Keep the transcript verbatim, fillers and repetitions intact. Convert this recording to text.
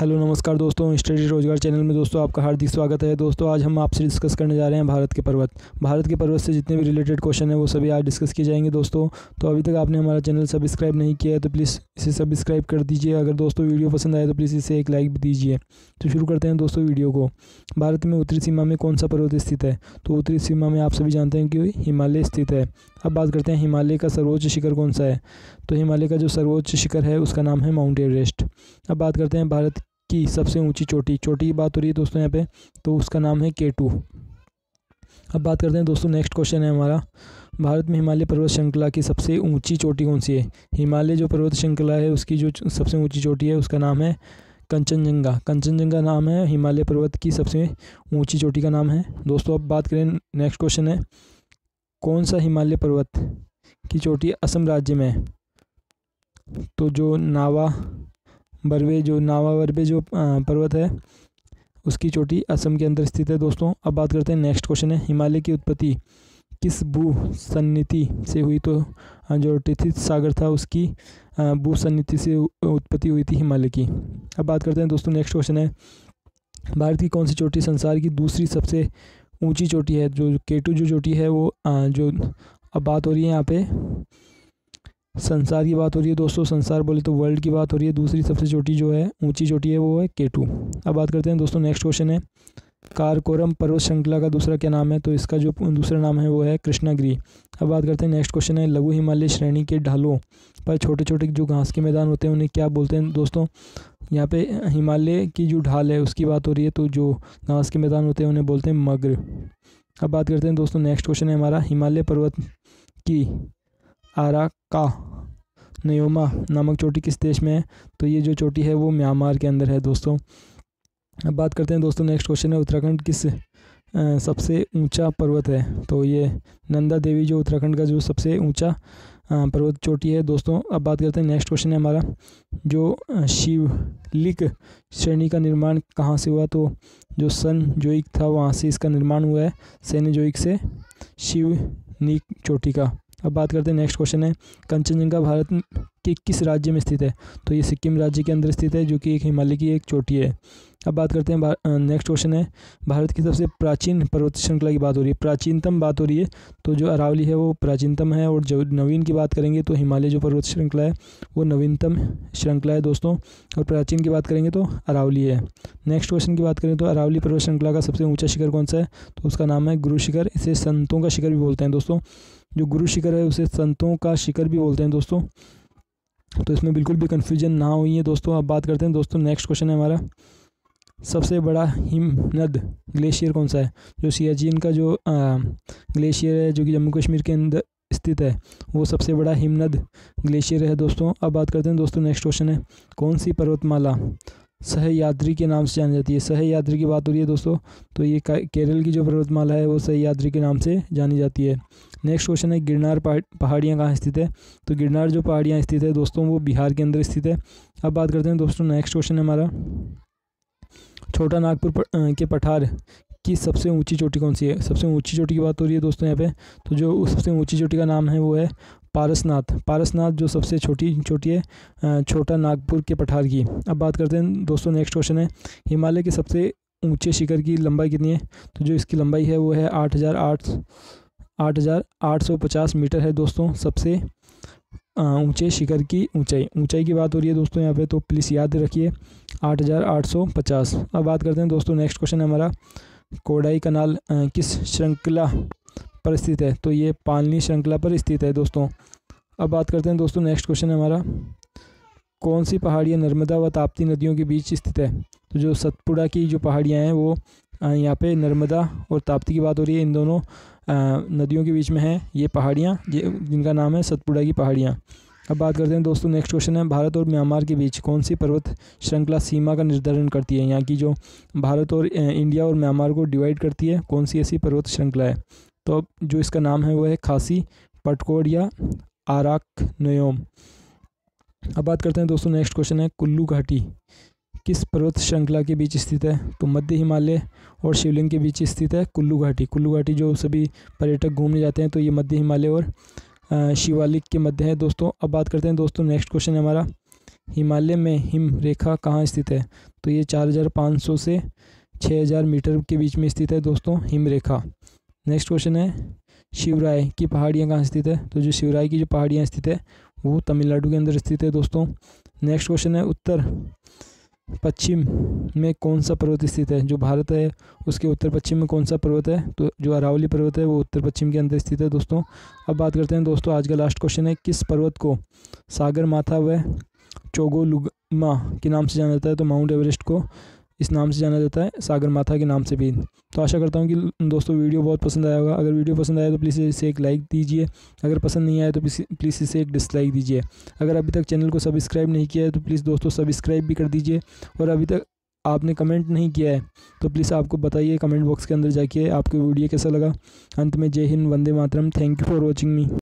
Hello नमस्कार दोस्तों, study रोजगार चैनल में दोस्तों आपका हार्दिक स्वागत है। दोस्तों आज हम आपसे डिस्कस करने जा रहे हैं भारत के पर्वत। भारत के पर्वत से जितने भी रिलेटेड क्वेश्चन है वो सभी आज डिस्कस किए जाएंगे दोस्तों। तो अभी तक आपने हमारा चैनल सब्सक्राइब नहीं किया है तो प्लीज़ इसे सब्सक्राइब कर दीजिए। अगर दोस्तों वीडियो पसंद आए तो प्लीज़ इसे एक लाइक भी दीजिए। तो शुरू करते हैं दोस्तों वीडियो को। भारत में उत्तरी सीमा में कौन सा पर्वत स्थित है? तो उत्तरी सीमा में आप सभी जानते हैं कि हिमालय स्थित है। अब बात करते हैं हिमालय का सर्वोच्च शिखर कौन सा है? तो हिमालय का जो सर्वोच्च शिखर है उसका नाम है माउंट एवरेस्ट। अब बात करते हैं भारत की सबसे ऊंची चोटी चोटी की बात हो रही है दोस्तों यहाँ पे, तो उसका नाम है के टू। अब बात करते हैं दोस्तों, नेक्स्ट क्वेश्चन है हमारा, भारत में हिमालय पर्वत श्रृंखला की सबसे ऊंची चोटी कौन सी है? हिमालय जो पर्वत श्रृंखला है उसकी जो सबसे ऊंची चोटी है उसका नाम है कंचनजंगा। कंचनजंगा नाम है हिमालय पर्वत की सबसे ऊँची चोटी का नाम है दोस्तों। अब बात करें, नेक्स्ट क्वेश्चन है, कौन सा हिमालय पर्वत की चोटी असम राज्य में है? तो जो नावा बर्वे जो नावा बर्वे जो पर्वत है उसकी चोटी असम के अंदर स्थित है दोस्तों। अब बात करते हैं, नेक्स्ट क्वेश्चन है, हिमालय की उत्पत्ति किस भूसन्निधि से हुई? तो जो टिथित सागर था उसकी भूसन्निधि से उत्पत्ति हुई थी हिमालय की। अब बात करते हैं दोस्तों, नेक्स्ट क्वेश्चन है, भारत की कौन सी चोटी संसार की दूसरी सबसे ऊंची चोटी है? जो के टू जो चोटी है वो आ, जो अब बात हो रही है यहाँ पे संसार की बात हो रही है दोस्तों। संसार बोले तो वर्ल्ड की बात हो रही है। दूसरी सबसे चोटी जो है ऊंची चोटी है वो है के टू। अब बात करते हैं दोस्तों, नेक्स्ट क्वेश्चन है, काराकोरम पर्वत श्रृंखला का दूसरा क्या नाम है? तो इसका जो दूसरा नाम है वो है कृष्णागिरी। अब बात करते हैं, नेक्स्ट क्वेश्चन है, लघु हिमालय श्रेणी के ढालों पर छोटे छोटे जो घास के मैदान होते हैं उन्हें क्या बोलते हैं? दोस्तों यहाँ पे हिमालय की जो ढाल है उसकी बात हो रही है, तो जो घास के मैदान होते हैं उन्हें बोलते हैं मग्र। अब बात करते हैं दोस्तों, नेक्स्ट क्वेश्चन है हमारा, हिमालय पर्वत की अराकानयोमा नामक चोटी किस देश में है? तो ये जो चोटी है वो म्यांमार के अंदर है दोस्तों। अब बात करते हैं दोस्तों, नेक्स्ट क्वेश्चन है, उत्तराखंड किस आ, सबसे ऊंचा पर्वत है? तो ये नंदा देवी जो उत्तराखंड का जो सबसे ऊंचा पर्वत चोटी है दोस्तों। अब बात करते हैं, नेक्स्ट क्वेश्चन है हमारा, जो शिवलिक श्रेणी का निर्माण कहाँ से हुआ? तो जो सेनजोइक था वहाँ से इसका निर्माण हुआ है, सेनजोइक से शिवलिक चोटी का। अब बात करते हैं, नेक्स्ट क्वेश्चन है, कंचनजंगा भारत के किस राज्य में स्थित है? तो ये सिक्किम राज्य के अंदर स्थित है, जो कि एक हिमालय की एक चोटी है। अब बात करते हैं, नेक्स्ट क्वेश्चन है, भारत की सबसे प्राचीन पर्वत श्रृंखला की बात हो रही है, प्राचीनतम बात हो रही है, तो जो अरावली है वो प्राचीनतम है। और जो नवीन की बात करेंगे तो हिमालय जो पर्वत श्रृंखला है वो नवीनतम श्रृंखला है दोस्तों। और प्राचीन की बात करेंगे तो अरावली है। नेक्स्ट क्वेश्चन की बात करें तो अरावली पर्वत श्रृंखला का सबसे ऊँचा शिखर कौन सा है? तो उसका नाम है गुरु शिखर। इसे संतों का शिखर भी बोलते हैं दोस्तों। जो गुरु शिखर है उसे संतों का शिखर भी बोलते हैं दोस्तों, तो इसमें बिल्कुल भी कन्फ्यूजन ना हुई है दोस्तों। अब बात करते हैं दोस्तों, नेक्स्ट क्वेश्चन है हमारा, सबसे बड़ा हिमनद ग्लेशियर कौन सा है? जो सियाचिन का जो ग्लेशियर है जो कि जम्मू कश्मीर के अंदर स्थित है वो सबसे बड़ा हिमनद ग्लेशियर है दोस्तों। अब बात करते हैं दोस्तों, नेक्स्ट क्वेश्चन है, कौन सी पर्वतमाला सहयाद्री के नाम से जानी जाती है? सहयाद्री की बात हो रही है दोस्तों, तो ये केरल की जो पर्वतमाला है वो सहयाद्री के नाम से जानी जाती है। नेक्स्ट क्वेश्चन है, गिरनार पहाड़ियाँ कहाँ स्थित है? तो गिरनार जो पहाड़ियाँ स्थित है दोस्तों वो बिहार के अंदर स्थित है। अब बात करते हैं दोस्तों, नेक्स्ट क्वेश्चन है हमारा, छोटा नागपुर के पठार की सबसे ऊंची चोटी कौन सी है? सबसे ऊंची चोटी की बात हो रही है दोस्तों यहाँ पे, तो जो सबसे ऊंची चोटी का नाम है वो है पारसनाथ। पारसनाथ जो सबसे छोटी चोटी है छोटा नागपुर के पठार की। अब बात करते हैं दोस्तों, नेक्स्ट क्वेश्चन है, हिमालय के सबसे ऊंचे शिखर की लंबाई कितनी है? तो जो इसकी लंबाई है वो है आठ हज़ार आठ आठ हज़ार आठ सौ पचास मीटर है दोस्तों। सबसे ऊंचे शिखर की ऊंचाई ऊंचाई की बात हो रही है दोस्तों यहाँ पे, तो प्लीज़ याद रखिए आठ हज़ार आठ सौ पचास। अब बात करते हैं दोस्तों, नेक्स्ट क्वेश्चन है हमारा, कोडाई कनाल किस श्रृंखला पर स्थित है? तो ये पालनी श्रृंखला पर स्थित है दोस्तों। अब बात करते हैं दोस्तों, नेक्स्ट क्वेश्चन है हमारा, कौन सी पहाड़ियाँ नर्मदा व ताप्ती नदियों के बीच स्थित है? तो जो सतपुड़ा की जो पहाड़ियाँ हैं वो यहाँ पे नर्मदा और ताप्ती की बात हो रही है, इन दोनों नदियों के बीच में है ये पहाड़ियाँ जिनका नाम है सतपुड़ा की पहाड़ियाँ। अब बात करते हैं दोस्तों, नेक्स्ट क्वेश्चन है, भारत और म्यांमार के बीच कौन सी पर्वत श्रृंखला सीमा का निर्धारण करती है? यहाँ की जो भारत और इंडिया और म्यांमार को डिवाइड करती है कौन सी ऐसी पर्वत श्रृंखला है? तो जो इसका नाम है वो है खासी पटकोड़ या आराकनयोम। अब बात करते हैं दोस्तों, नेक्स्ट क्वेश्चन है, कुल्लू घाटी किस पर्वत श्रृंखला के बीच स्थित है? तो मध्य हिमालय और शिवलिंग के बीच स्थित है कुल्लू घाटी। कुल्लू घाटी जो सभी पर्यटक घूमने जाते हैं तो ये मध्य हिमालय और शिवालिक के मध्य है दोस्तों। अब बात करते हैं दोस्तों, नेक्स्ट क्वेश्चन है हमारा, हिमालय में हिम रेखा कहाँ स्थित है? तो ये चार हज़ार पाँच सौ से छः हज़ार मीटर के बीच में स्थित है दोस्तों हिम रेखा। नेक्स्ट क्वेश्चन है शिवराय की पहाड़ियाँ कहाँ स्थित है? तो जो शिवराय की जो पहाड़ियाँ स्थित है वो तमिलनाडु के अंदर स्थित है दोस्तों। नेक्स्ट क्वेश्चन है उत्तर पश्चिम में कौन सा पर्वत स्थित है? जो भारत है उसके उत्तर पश्चिम में कौन सा पर्वत है? तो जो अरावली पर्वत है वो उत्तर पश्चिम के अंदर स्थित है दोस्तों। अब बात करते हैं दोस्तों आज का लास्ट क्वेश्चन है, किस पर्वत को सागरमाथा व चोगोलुगमा के नाम से जाना जाता है? तो माउंट एवरेस्ट को इस नाम से जाना जाता है, सागरमाथा के नाम से भी। तो आशा करता हूँ कि दोस्तों वीडियो बहुत पसंद आया होगा। अगर वीडियो पसंद आया तो प्लीज़ इसे एक लाइक दीजिए, अगर पसंद नहीं आया तो प्लीज़ इसे एक डिसलाइक दीजिए। अगर अभी तक चैनल को सब्सक्राइब नहीं किया है तो प्लीज़ दोस्तों सब्सक्राइब भी कर दीजिए। और अभी तक आपने कमेंट नहीं किया है तो प्लीज़ आपको बताइए कमेंट बॉक्स के अंदर जाके आपको वीडियो कैसा लगा। अंत में जय Hind, Vande Mataram, thank you for watching me.